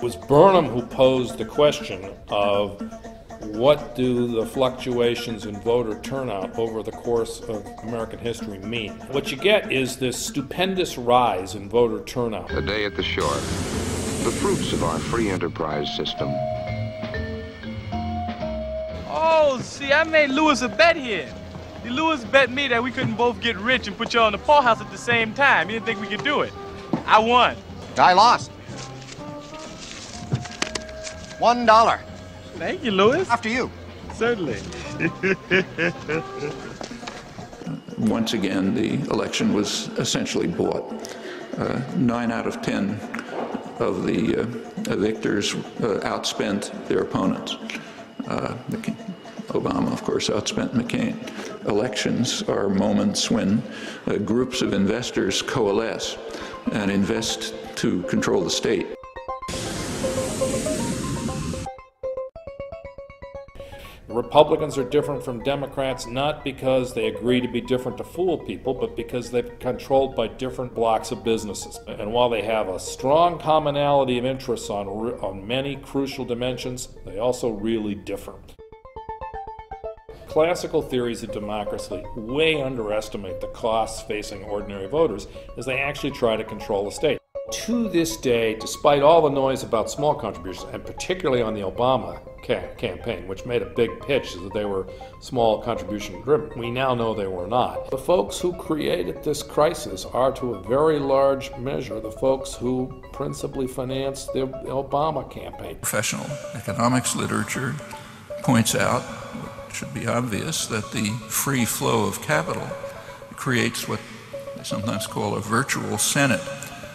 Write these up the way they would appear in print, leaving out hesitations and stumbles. It was Burnham who posed the question of what do the fluctuations in voter turnout over the course of American history mean? What you get is this stupendous rise in voter turnout. A day at the shore, the fruits of our free enterprise system. Oh, see, I made Lewis a bet here. Lewis bet me that we couldn't both get rich and put y'all in the poorhouse at the same time. He didn't think we could do it. I won. I lost. $1. Thank you, Lewis. After you. Certainly. Once again, the election was essentially bought. 9 out of 10 of the victors outspent their opponents. Obama, of course, outspent McCain. Elections are moments when groups of investors coalesce and invest to control the state. Republicans are different from Democrats not because they agree to be different to fool people, but because they're controlled by different blocks of businesses. And while they have a strong commonality of interests on many crucial dimensions, they also really differ. Classical theories of democracy way underestimate the costs facing ordinary voters as they actually try to control the state. To this day, despite all the noise about small contributions, and particularly on the Obama campaign, which made a big pitch that they were small contribution driven, we now know they were not. The folks who created this crisis are to a very large measure the folks who principally financed the Obama campaign. Professional economics literature points out should be obvious that the free flow of capital creates what they sometimes call a virtual senate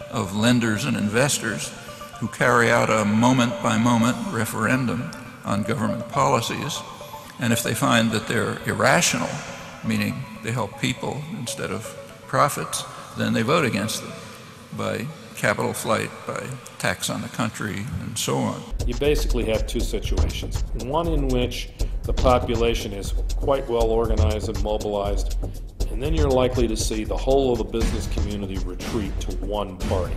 of lenders and investors who carry out a moment-by-moment referendum on government policies, and if they find that they're irrational, meaning they help people instead of profits, then they vote against them by capital flight, by tax on the country, and so on. You basically have two situations, one in which the population is quite well organized and mobilized, and then you're likely to see the whole of the business community retreat to one party.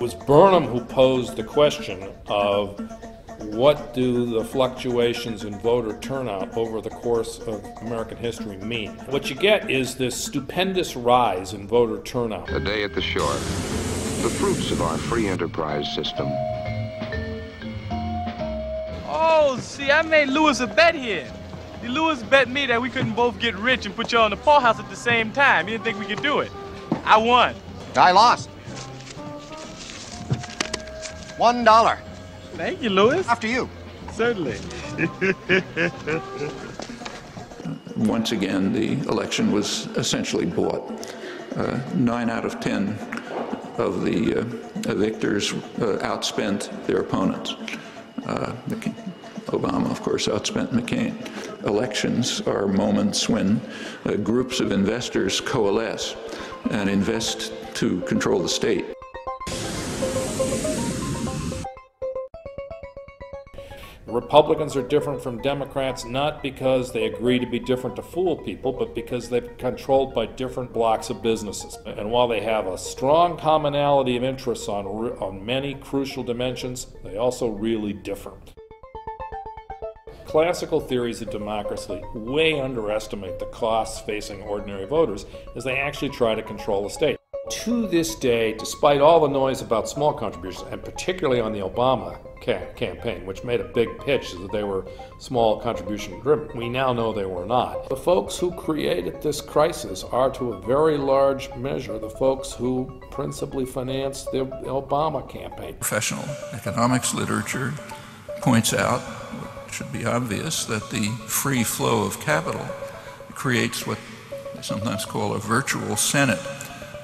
It was Burnham who posed the question of what do the fluctuations in voter turnout over the course of American history mean? What you get is this stupendous rise in voter turnout. A day at the shore, the fruits of our free enterprise system. Oh, see, I made Lewis a bet here. Lewis bet me that we couldn't both get rich and put y'all in the poorhouse at the same time. He didn't think we could do it. I won. I lost. $1. Thank you, Lewis. After you. Certainly. Once again, the election was essentially bought. 9 out of 10 of the victors outspent their opponents. Obama, of course, outspent McCain. Elections are moments when groups of investors coalesce and invest to control the state. Republicans are different from Democrats not because they agree to be different to fool people, but because they're controlled by different blocks of businesses. And while they have a strong commonality of interests on many crucial dimensions, they also really differ. Classical theories of democracy way underestimate the costs facing ordinary voters as they actually try to control the state. To this day, despite all the noise about small contributions, and particularly on the Obama campaign, which made a big pitch that they were small contribution driven, we now know they were not. The folks who created this crisis are, to a very large measure, the folks who principally financed the Obama campaign. Professional economics literature points out, it should be obvious, that the free flow of capital creates what they sometimes call a virtual senate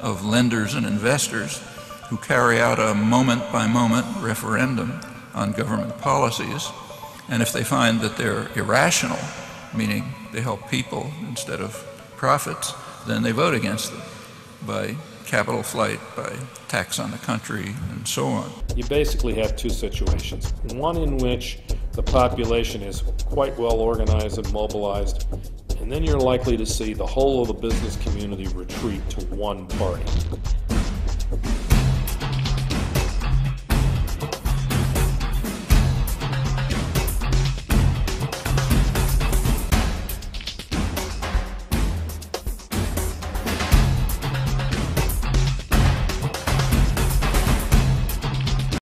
of lenders and investors who carry out a moment-by-moment referendum on government policies. And if they find that they're irrational, meaning they help people instead of profits, then they vote against them by capital flight, by tax on the country, and so on. You basically have two situations. One in which the population is quite well organized and mobilized, and then you're likely to see the whole of the business community retreat to one party.